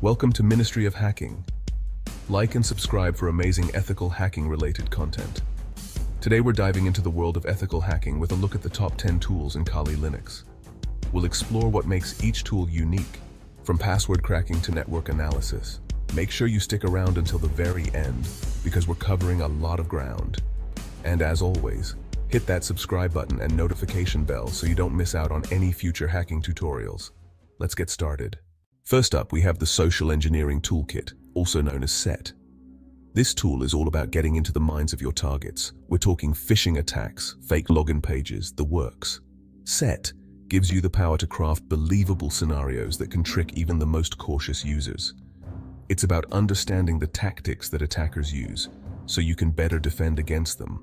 Welcome to Ministry of Hacking. Like and subscribe for amazing ethical hacking-related content. Today we're diving into the world of ethical hacking with a look at the top 10 tools in Kali Linux. We'll explore what makes each tool unique, from password cracking to network analysis. Make sure you stick around until the very end, because we're covering a lot of ground. And as always, hit that subscribe button and notification bell so you don't miss out on any future hacking tutorials. Let's get started. First up, we have the Social Engineering Toolkit, also known as SET. This tool is all about getting into the minds of your targets. We're talking phishing attacks, fake login pages, the works. SET gives you the power to craft believable scenarios that can trick even the most cautious users. It's about understanding the tactics that attackers use, so you can better defend against them.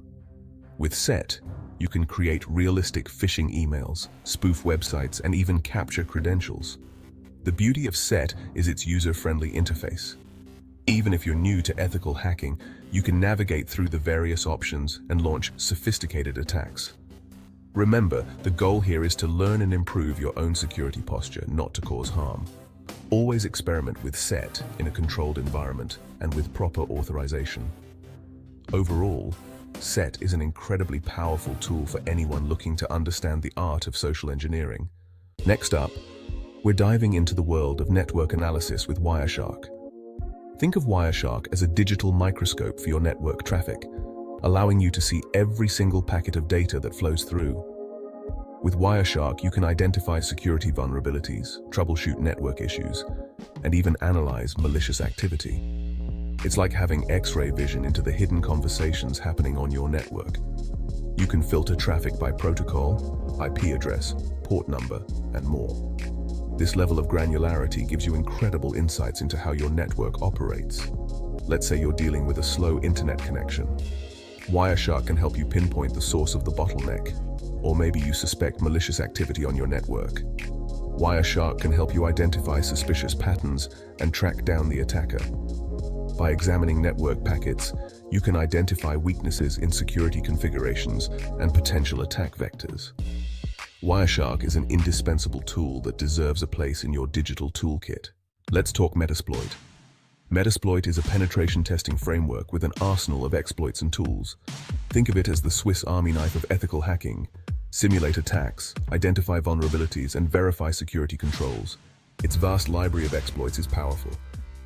With SET, you can create realistic phishing emails, spoof websites, and even capture credentials. The beauty of SET is its user-friendly interface. Even if you're new to ethical hacking, you can navigate through the various options and launch sophisticated attacks. Remember, the goal here is to learn and improve your own security posture, not to cause harm. Always experiment with SET in a controlled environment and with proper authorization. Overall, SET is an incredibly powerful tool for anyone looking to understand the art of social engineering. Next up, we're diving into the world of network analysis with Wireshark. Think of Wireshark as a digital microscope for your network traffic, allowing you to see every single packet of data that flows through. With Wireshark, you can identify security vulnerabilities, troubleshoot network issues, and even analyze malicious activity. It's like having X-ray vision into the hidden conversations happening on your network. You can filter traffic by protocol, IP address, port number, and more. This level of granularity gives you incredible insights into how your network operates. Let's say you're dealing with a slow internet connection. Wireshark can help you pinpoint the source of the bottleneck, or maybe you suspect malicious activity on your network. Wireshark can help you identify suspicious patterns and track down the attacker. By examining network packets, you can identify weaknesses in security configurations and potential attack vectors. Wireshark is an indispensable tool that deserves a place in your digital toolkit. Let's talk Metasploit. Metasploit is a penetration testing framework with an arsenal of exploits and tools. Think of it as the Swiss Army knife of ethical hacking. Simulate attacks, identify vulnerabilities, and verify security controls. Its vast library of exploits is powerful.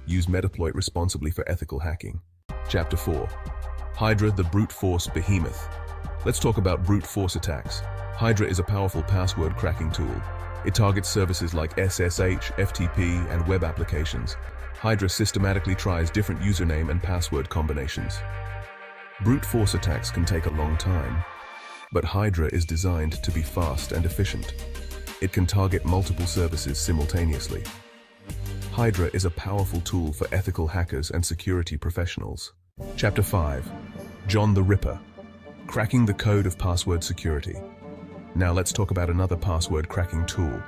Use Metasploit responsibly for ethical hacking. Chapter 4. Hydra, the brute force behemoth. Let's talk about brute force attacks. Hydra is a powerful password cracking tool. It targets services like SSH, FTP, and web applications. Hydra systematically tries different username and password combinations. Brute force attacks can take a long time, but Hydra is designed to be fast and efficient. It can target multiple services simultaneously. Hydra is a powerful tool for ethical hackers and security professionals. Chapter 5. John the Ripper. Cracking the code of password security. Now let's talk about another password cracking tool,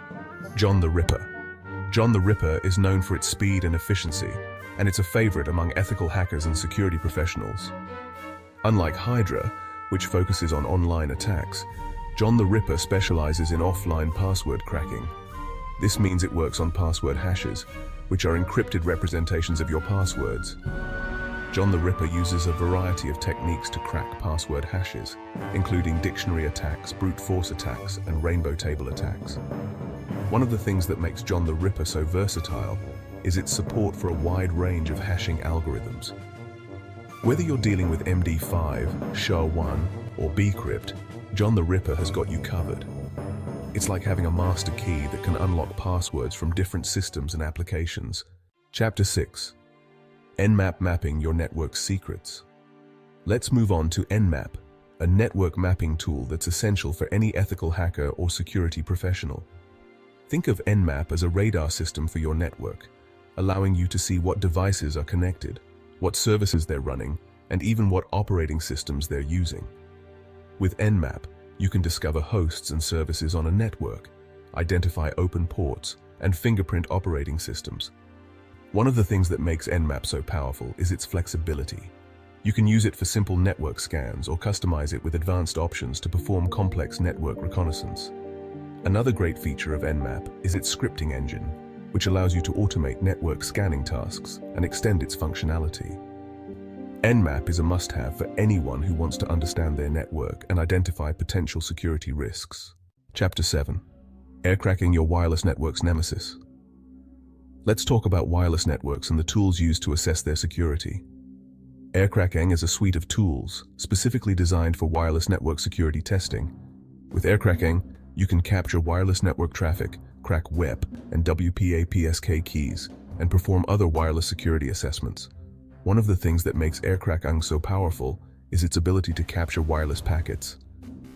John the Ripper. John the Ripper is known for its speed and efficiency, and it's a favorite among ethical hackers and security professionals. Unlike Hydra, which focuses on online attacks, John the Ripper specializes in offline password cracking. This means it works on password hashes, which are encrypted representations of your passwords. John the Ripper uses a variety of techniques to crack password hashes, including dictionary attacks, brute force attacks, and rainbow table attacks. One of the things that makes John the Ripper so versatile is its support for a wide range of hashing algorithms. Whether you're dealing with MD5, SHA-1, or bcrypt, John the Ripper has got you covered. It's like having a master key that can unlock passwords from different systems and applications. Chapter 6. Nmap mapping your network's secrets. Let's move on to Nmap, a network mapping tool that's essential for any ethical hacker or security professional. Think of Nmap as a radar system for your network, allowing you to see what devices are connected, what services they're running, and even what operating systems they're using. With Nmap, you can discover hosts and services on a network, identify open ports, and fingerprint operating systems. One of the things that makes Nmap so powerful is its flexibility. You can use it for simple network scans or customize it with advanced options to perform complex network reconnaissance. Another great feature of Nmap is its scripting engine. which allows you to automate network scanning tasks and extend its functionality. Nmap is a must-have for anyone who wants to understand their network and identify potential security risks. Chapter 7. Aircrack-ng, your wireless network's nemesis. Let's talk about wireless networks and the tools used to assess their security. Aircrack-ng is a suite of tools specifically designed for wireless network security testing. With Aircrack-ng, you can capture wireless network traffic, crack WEP and WPA-PSK keys, and perform other wireless security assessments. One of the things that makes Aircrack-ng so powerful is its ability to capture wireless packets.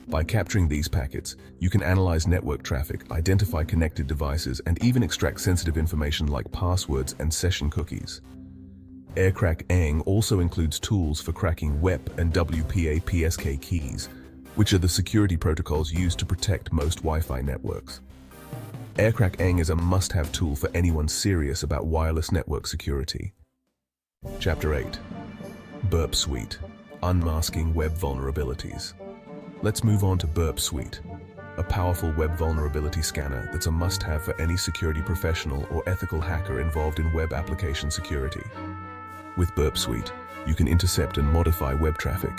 By capturing these packets, you can analyze network traffic, identify connected devices, and even extract sensitive information like passwords and session cookies. Aircrack-ng also includes tools for cracking WEP and WPA-PSK keys, which are the security protocols used to protect most Wi-Fi networks. Aircrack-ng is a must-have tool for anyone serious about wireless network security. Chapter 8. Burp Suite, unmasking web vulnerabilities. Let's move on to Burp Suite, a powerful web vulnerability scanner that's a must-have for any security professional or ethical hacker involved in web application security. With Burp Suite, you can intercept and modify web traffic,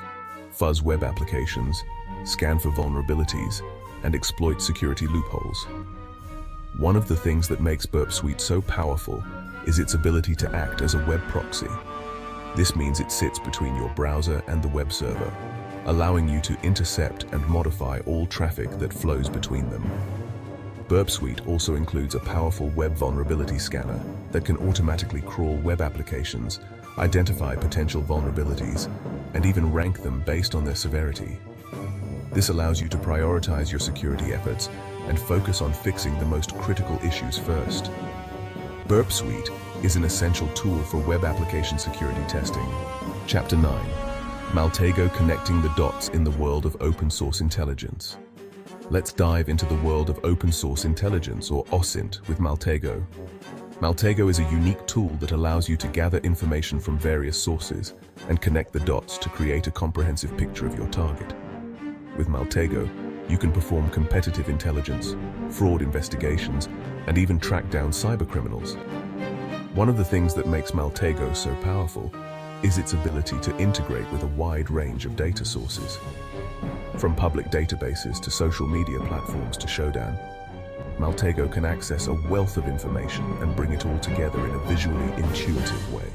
fuzz web applications, scan for vulnerabilities, and exploit security loopholes. One of the things that makes Burp Suite so powerful is its ability to act as a web proxy. This means it sits between your browser and the web server, allowing you to intercept and modify all traffic that flows between them. Burp Suite also includes a powerful web vulnerability scanner that can automatically crawl web applications, identify potential vulnerabilities, and even rank them based on their severity. This allows you to prioritize your security efforts and focus on fixing the most critical issues first. Burp Suite is an essential tool for web application security testing. Chapter 9. Maltego, connecting the dots in the world of open source intelligence. Let's dive into the world of open source intelligence, or OSINT, with Maltego. Maltego is a unique tool that allows you to gather information from various sources and connect the dots to create a comprehensive picture of your target. With Maltego, you can perform competitive intelligence, fraud investigations, and even track down cybercriminals. One of the things that makes Maltego so powerful is its ability to integrate with a wide range of data sources. From public databases to social media platforms to Shodan, Maltego can access a wealth of information and bring it all together in a visually intuitive way.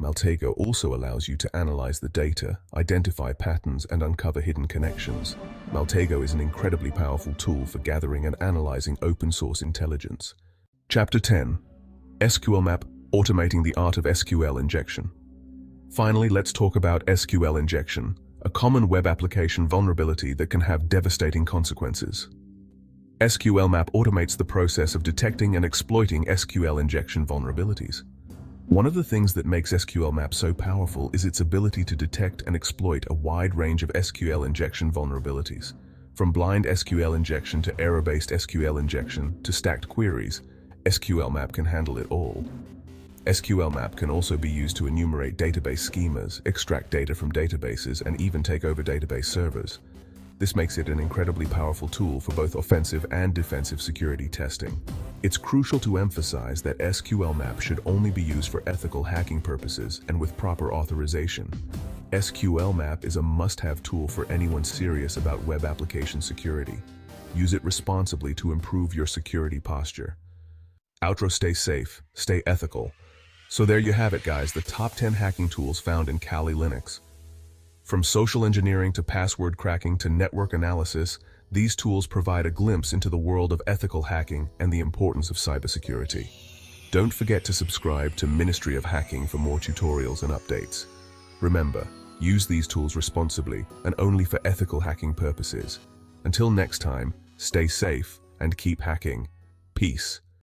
Maltego also allows you to analyze the data, identify patterns, and uncover hidden connections. Maltego is an incredibly powerful tool for gathering and analyzing open source intelligence. Chapter 10. SQLmap, automating the art of SQL injection. Finally, let's talk about SQL injection, a common web application vulnerability that can have devastating consequences. SQLmap automates the process of detecting and exploiting SQL injection vulnerabilities. One of the things that makes SQLmap so powerful is its ability to detect and exploit a wide range of SQL injection vulnerabilities. From blind SQL injection to error-based SQL injection to stacked queries, SQLmap can handle it all. SQLmap can also be used to enumerate database schemas, extract data from databases, and even take over database servers. This makes it an incredibly powerful tool for both offensive and defensive security testing. It's crucial to emphasize that SQLmap should only be used for ethical hacking purposes and with proper authorization. SQLmap is a must-have tool for anyone serious about web application security. Use it responsibly to improve your security posture. Outro: stay safe, stay ethical. So there you have it, guys, the top 10 hacking tools found in Kali Linux. From social engineering to password cracking to network analysis, these tools provide a glimpse into the world of ethical hacking and the importance of cybersecurity. Don't forget to subscribe to Ministry of Hacking for more tutorials and updates. Remember, use these tools responsibly and only for ethical hacking purposes. Until next time, stay safe and keep hacking. Peace.